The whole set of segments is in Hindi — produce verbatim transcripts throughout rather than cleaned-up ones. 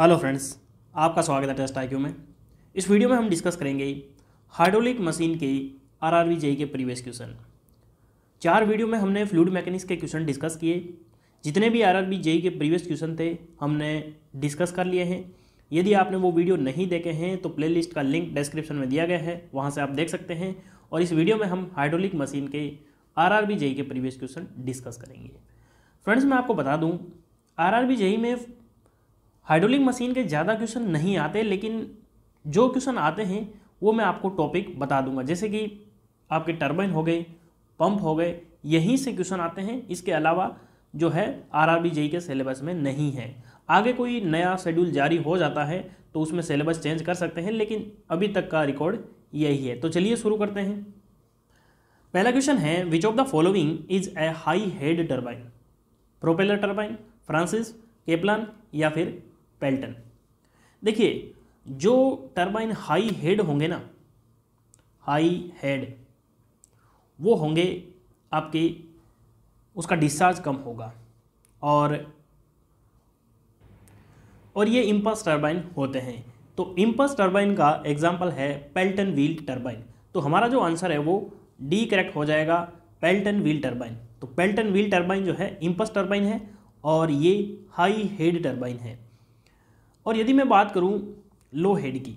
हेलो फ्रेंड्स, आपका स्वागत है टेस्ट आई क्यू में। इस वीडियो में हम डिस्कस करेंगे हाइड्रोलिक मशीन के आरआरबी जेई के प्रीवियस क्वेश्चन। चार वीडियो में हमने फ्लूइड मैकेनिक्स के क्वेश्चन डिस्कस किए। जितने भी आरआरबी जेई के प्रीवियस क्वेश्चन थे हमने डिस्कस कर लिए हैं। यदि आपने वो वीडियो नहीं देखे हैं तो प्लेलिस्ट का लिंक डिस्क्रिप्शन में दिया गया है, वहाँ से आप देख सकते हैं। और इस वीडियो में हम हाइड्रोलिक मशीन के आरआरबी जेई के प्रीवियस क्वेश्चन डिस्कस करेंगे। फ्रेंड्स, मैं आपको बता दूँ आरआरबी जेई में हाइड्रोलिक मशीन के ज़्यादा क्वेश्चन नहीं आते, लेकिन जो क्वेश्चन आते हैं वो मैं आपको टॉपिक बता दूंगा। जैसे कि आपके टर्बाइन हो गए, पंप हो गए, यहीं से क्वेश्चन आते हैं। इसके अलावा जो है आरआरबी जेई के सिलेबस में नहीं है। आगे कोई नया शेड्यूल जारी हो जाता है तो उसमें सिलेबस चेंज कर सकते हैं, लेकिन अभी तक का रिकॉर्ड यही है। तो चलिए शुरू करते हैं। पहला क्वेश्चन है, which of the following is a high head turbine? Propeller turbine, Francis, Kaplan या फिर पेल्टन। देखिए, जो टर्बाइन हाई हेड होंगे ना, हाई हेड, वो होंगे आपके, उसका डिस्चार्ज कम होगा और और ये इंपल्स टर्बाइन होते हैं। तो इंपल्स टर्बाइन का एग्जांपल है पेल्टन व्हील टर्बाइन। तो हमारा जो आंसर है वो डी करेक्ट हो जाएगा, पेल्टन व्हील टर्बाइन। तो पेल्टन व्हील टर्बाइन जो है इंपल्स टर्बाइन है और ये हाई हेड टर्बाइन है। और यदि मैं बात करूं लो हेड की,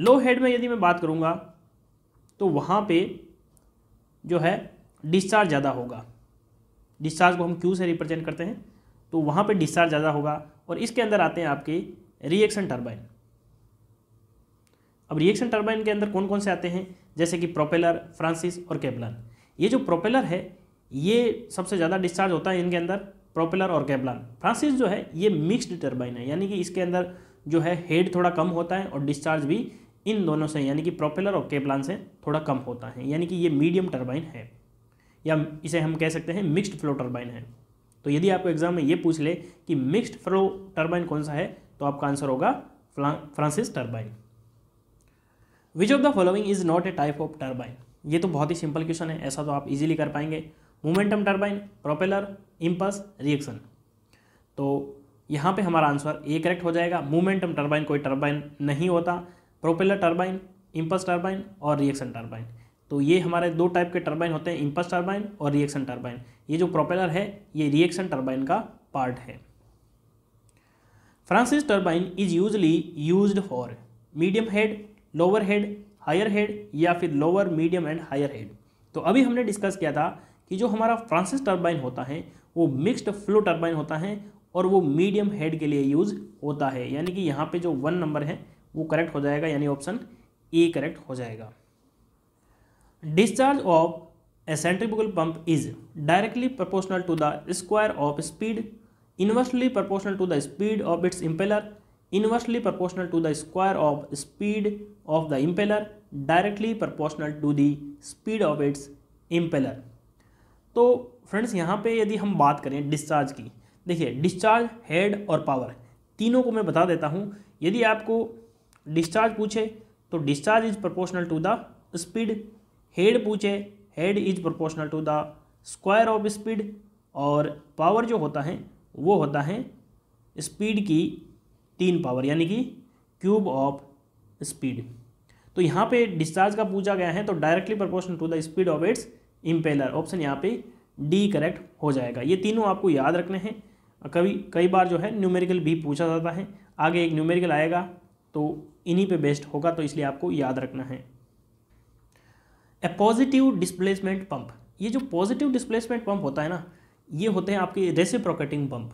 लो हेड में यदि मैं बात करूंगा तो वहाँ पे जो है डिस्चार्ज ज़्यादा होगा। डिस्चार्ज को हम क्यू से रिप्रेजेंट करते हैं, तो वहाँ पे डिस्चार्ज ज़्यादा होगा। और इसके अंदर आते हैं आपके रिएक्शन टर्बाइन। अब रिएक्शन टर्बाइन के अंदर कौन कौन से आते हैं, जैसे कि प्रोपेलर, फ्रांसिस और कैप्लान। ये जो प्रोपेलर है ये सबसे ज़्यादा डिस्चार्ज होता है इनके अंदर, प्रोपेलर और कैप्लान। फ्रांसिस जो है ये मिक्स्ड टर्बाइन है, यानी कि इसके अंदर जो है हेड थोड़ा कम होता है और डिस्चार्ज भी इन दोनों से, यानी कि प्रोपेलर और कैप्लान से थोड़ा कम होता है, यानी कि ये मीडियम टर्बाइन है, या इसे हम कह सकते हैं मिक्स्ड फ्लो टर्बाइन है। तो यदि आपको एग्जाम में ये पूछ ले कि मिक्स्ड फ्लो टर्बाइन कौन सा है, तो आपका आंसर होगा Francis turbine. Which of the following is not a type of turbine? ये तो बहुत ही सिंपल क्वेश्चन है, ऐसा तो आप इजीली कर पाएंगे। Momentum turbine, propeller, impulse, reaction. तो यहाँ पे हमारा आंसर ए करेक्ट हो जाएगा। मोमेंटम टर्बाइन कोई टर्बाइन नहीं होता, प्रोपेलर टर्बाइन, इंपल्स टर्बाइन और रिएक्शन टर्बाइन। तो ये हमारे दो टाइप के टर्बाइन होते हैं, इंपल्स टर्बाइन और रिएक्शन टर्बाइन। ये जो प्रोपेलर है ये रिएक्शन टर्बाइन का पार्ट है। Francis turbine is usually use for medium head, lower head, higher head या फिर lower, medium and higher head. तो अभी हमने डिस्कस किया था कि जो हमारा फ्रांसिस टर्बाइन होता है वो मिक्स्ड फ्लो टर्बाइन होता है और वो मीडियम हेड के लिए यूज़ होता है, यानी कि यहाँ पे जो वन नंबर है वो करेक्ट हो जाएगा, यानी ऑप्शन ए करेक्ट हो जाएगा। Discharge of a centrifugal pump is directly proportional to the square of speed, inversely proportional to the speed of its impeller, inversely proportional to the square of speed of the impeller, directly proportional to the speed of its impeller. तो फ्रेंड्स, यहाँ पे यदि हम बात करें डिस्चार्ज की, देखिए डिस्चार्ज, हेड और पावर, तीनों को मैं बता देता हूँ। यदि आपको डिस्चार्ज पूछे तो discharge is proportional to the speed, head पूछे head is proportional to the square of speed, और पावर जो होता है वो होता है स्पीड की तीन पावर, यानी कि क्यूब ऑफ स्पीड। तो यहाँ पे डिस्चार्ज का पूछा गया है, तो directly proportional to the speed of its impeller, option यहाँ पे डी करेक्ट हो जाएगा। ये तीनों आपको याद रखने हैं। कभी कई बार जो है न्यूमेरिकल भी पूछा जाता है, आगे एक न्यूमेरिकल आएगा तो इन्हीं पे बेस्ड होगा, तो इसलिए आपको याद रखना है। ए पॉजिटिव डिस्प्लेसमेंट पंप, ये जो पॉजिटिव डिस्प्लेसमेंट पंप होता है ना, ये होते हैं आपके reciprocating pump.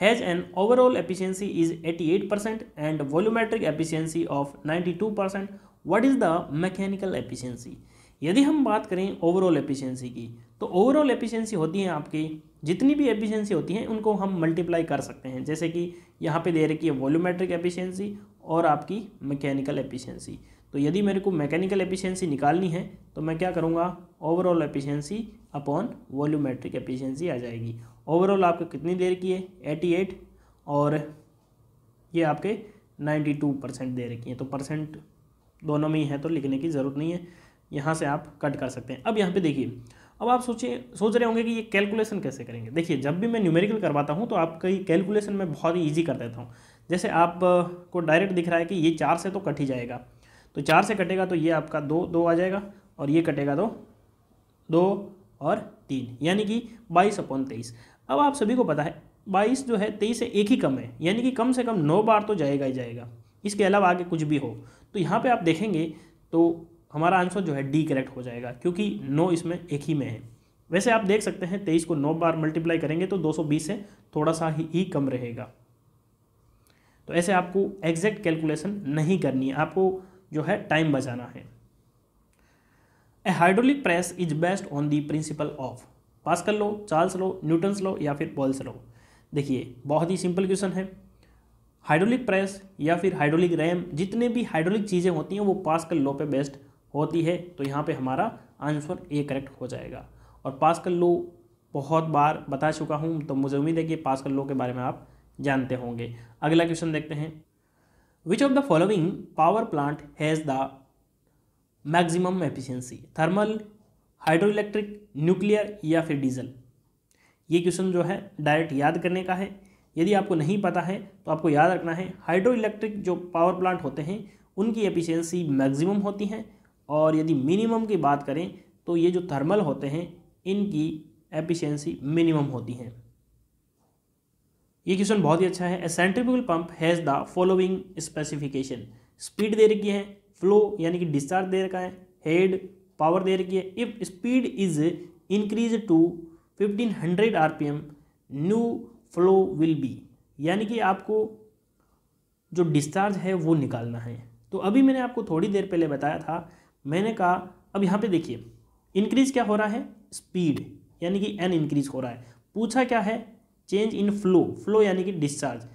Has an overall efficiency is अठासी percent and volumetric efficiency of बानवे percent. What is the mechanical efficiency? यदि हम बात करें ओवरऑल एफिशिएंसी की, तो ओवरऑल एफिशिएंसी होती है आपकी, जितनी भी एफिशिएंसी होती है उनको हम मल्टीप्लाई कर सकते हैं। जैसे कि यहाँ पे दे रखी है वॉल्यूमेट्रिक एफिशिएंसी और आपकी मैकेनिकल एफिशिएंसी। तो यदि मेरे को मैकेनिकल एफिशिएंसी निकालनी है तो मैं क्या करूँगा, overall efficiency upon volumetric efficiency आ जाएगी। ओवरऑल आपको कितनी दे रखी है, अठासी, और ये आपके नाइन्टी टू परसेंट दे रखी है। तो परसेंट दोनों में ही है तो लिखने की ज़रूरत नहीं है, यहाँ से आप कट कर सकते हैं। अब यहाँ पे देखिए अब आप सोचिए सोच रहे होंगे कि ये कैलकुलेशन कैसे करेंगे। देखिए जब भी मैं न्यूमेरिकल करवाता हूँ तो आपका ये कैलकुलेशन मैं बहुत ही ईजी कर देता हूँ। जैसे आपको डायरेक्ट दिख रहा है कि ये चार से तो कट ही जाएगा, तो चार से कटेगा तो ये आपका दो दो आ जाएगा और ये कटेगा तो दो और तीन, यानी कि बाईस अपॉन तेईस। अब आप सभी को पता है बाईस जो है तेईस से एक ही कम है, यानी कि कम से कम नौ बार तो जाएगा ही जाएगा, इसके अलावा आगे कुछ भी हो। तो यहाँ पे आप देखेंगे तो हमारा आंसर जो है डी करेक्ट हो जाएगा, क्योंकि नौ इसमें एक ही में है। वैसे आप देख सकते हैं तेईस को नौ बार मल्टीप्लाई करेंगे तो दो सौ बीस से थोड़ा सा ही, ही कम रहेगा। तो ऐसे आपको एग्जैक्ट कैलकुलेशन नहीं करनी है, आपको जो है टाइम बचाना है। A hydraulic press is based on the principle of Pascal law, Charles law, Newton's law या फिर बॉयल्स लॉ। देखिए बहुत ही सिंपल क्वेश्चन है। हाइड्रोलिक प्रेस या फिर हाइड्रोलिक रैम, जितने भी हाइड्रोलिक चीज़ें होती हैं वो पास्कल लॉ पे बेस्ड होती है। तो यहाँ पे हमारा आंसर ए करेक्ट हो जाएगा। और पास्कल लॉ बहुत बार बता चुका हूँ, तो मुझे उम्मीद है कि पास्कल लॉ के बारे में आप जानते होंगे। अगला क्वेश्चन देखते हैं। Which of the following power plant has the maximum efficiency, thermal, hydroelectric, nuclear या फिर डीजल। ये क्वेश्चन जो है डायरेक्ट याद करने का है। यदि आपको नहीं पता है तो आपको याद रखना है, हाइड्रोइलेक्ट्रिक जो पावर प्लांट होते हैं उनकी एफिशिएंसी मैक्सिमम होती है, और यदि मिनिमम की बात करें तो ये जो थर्मल होते हैं इनकी एफिशिएंसी मिनिमम होती है। ये क्वेश्चन बहुत ही अच्छा है। A centrifugal pump has the following specification, speed दे रखी है, फ्लो यानी कि डिस्चार्ज दे रखा है, हेड पावर दे रखी है। If speed is increase to fifteen hundred RPM new flow will be, यानी कि आपको जो डिस्चार्ज है वो निकालना है। तो अभी मैंने आपको थोड़ी देर पहले बताया था, मैंने कहा अब यहाँ पे देखिए इंक्रीज क्या हो रहा है, स्पीड यानी कि एन इंक्रीज हो रहा है। पूछा क्या है, चेंज इन फ्लो, फ्लो यानी कि डिस्चार्ज।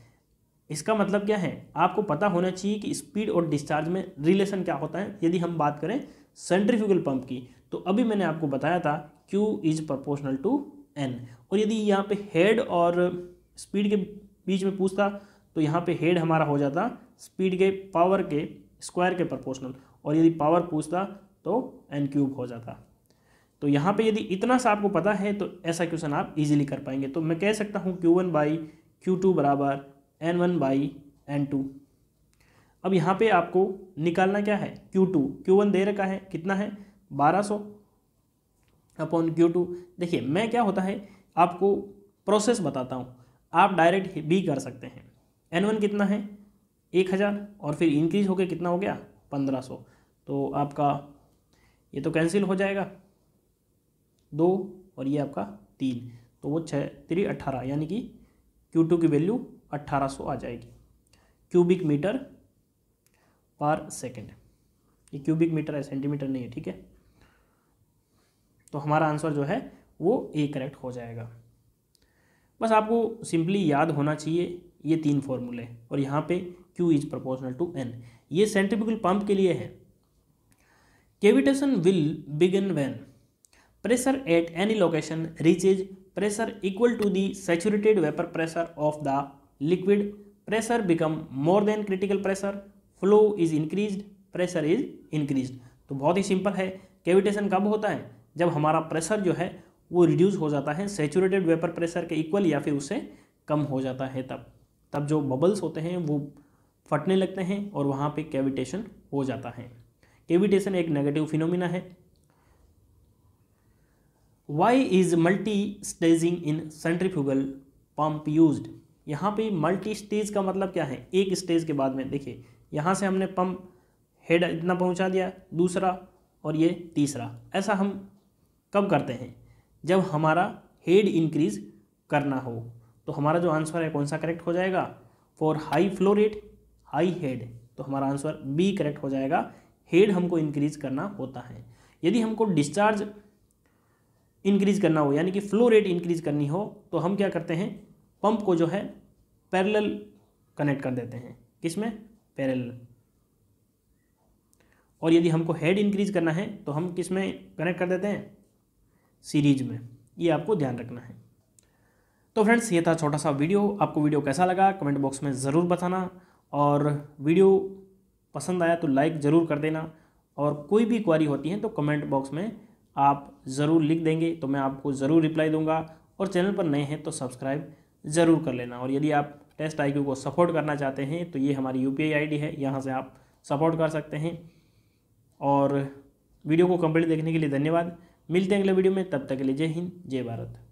इसका मतलब क्या है, आपको पता होना चाहिए कि स्पीड और डिस्चार्ज में रिलेशन क्या होता है। यदि हम बात करें सेंट्रीफ्यूगल पंप की तो अभी मैंने आपको बताया था Q is proportional to N, और यदि यहाँ पे हेड और स्पीड के बीच में पूछता तो यहाँ पे हेड हमारा हो जाता स्पीड के पावर के स्क्वायर के प्रोपोर्शनल, और यदि पावर पूछता तो एन क्यूब हो जाता। तो यहाँ पे यदि इतना सा आपको पता है तो ऐसा क्वेश्चन आप इजीली कर पाएंगे। तो मैं कह सकता हूँ Q one by Q two बराबर N one by N two. अब यहाँ पे आपको निकालना क्या है, क्यू टू, क्यू वन दे रखा है कितना है बारह सौ अपॉन क्यू टू। देखिए मैं क्या होता है आपको प्रोसेस बताता हूँ, आप डायरेक्ट भी कर सकते हैं। एन वन कितना है एक हज़ार, और फिर इंक्रीज होके कितना हो गया पंद्रह सौ, तो आपका ये तो कैंसिल हो जाएगा दो और ये आपका तीन, तो वो छः तीन अट्ठारह, यानी कि क्यू टू की वैल्यू अट्ठारह सौ आ जाएगी क्यूबिक मीटर पर सेकंड। ये क्यूबिक मीटर है, सेंटीमीटर नहीं है, ठीक है। तो हमारा आंसर जो है वो ए करेक्ट हो जाएगा। बस आपको सिंपली याद होना चाहिए ये तीन फॉर्मूले, और यहाँ पे Q is proportional to N। ये सेंट्रीफ्यूगल पंप के लिए है। Cavitation will begin when pressure at any location reaches pressure equal to the saturated vapour pressure of the liquid, pressure become more than critical pressure, flow is increased, pressure is increased. तो बहुत ही सिंपल है, कैविटेशन कब होता है जब हमारा प्रेशर जो है वो रिड्यूस हो जाता है सैचुरेटेड वेपर प्रेशर के इक्वल या फिर उससे कम हो जाता है, तब तब जो बबल्स होते हैं वो फटने लगते हैं और वहाँ पे कैविटेशन हो जाता है। कैविटेशन एक नेगेटिव फिनोमिना है। Why is multi staging in centrifugal pump used, यहाँ पे मल्टी स्टेज का मतलब क्या है, एक स्टेज के बाद में देखिए यहाँ से हमने पंप हेड इतना पहुँचा दिया, दूसरा और ये तीसरा। ऐसा हम कब करते हैं, जब हमारा हेड इंक्रीज करना हो। तो हमारा जो आंसर है कौन सा करेक्ट हो जाएगा, for high flow rate high head, तो हमारा आंसर बी करेक्ट हो जाएगा। हेड हमको इंक्रीज करना होता है। यदि हमको डिस्चार्ज इंक्रीज करना हो यानी कि फ्लो रेट इंक्रीज करनी हो तो हम क्या करते हैं, पंप को जो है पैरेलल कनेक्ट कर देते हैं, किसमें पैरेलल। और यदि हमको हेड इंक्रीज करना है तो हम किसमें कनेक्ट कर देते हैं, सीरीज में। ये आपको ध्यान रखना है। तो फ्रेंड्स ये था छोटा सा वीडियो, आपको वीडियो कैसा लगा कमेंट बॉक्स में ज़रूर बताना, और वीडियो पसंद आया तो लाइक ज़रूर कर देना, और कोई भी क्वारी होती है तो कमेंट बॉक्स में आप ज़रूर लिख देंगे तो मैं आपको ज़रूर रिप्लाई दूंगा। और चैनल पर नए हैं तो सब्सक्राइब ज़रूर कर लेना। और यदि आप टेस्ट आई क्यू को सपोर्ट करना चाहते हैं तो ये हमारी U P I I D है, यहाँ से आप सपोर्ट कर सकते हैं। और वीडियो को कंप्लीट देखने के लिए धन्यवाद। मिलते हैं अगले वीडियो में, तब तक के लिए जय हिंद जय भारत।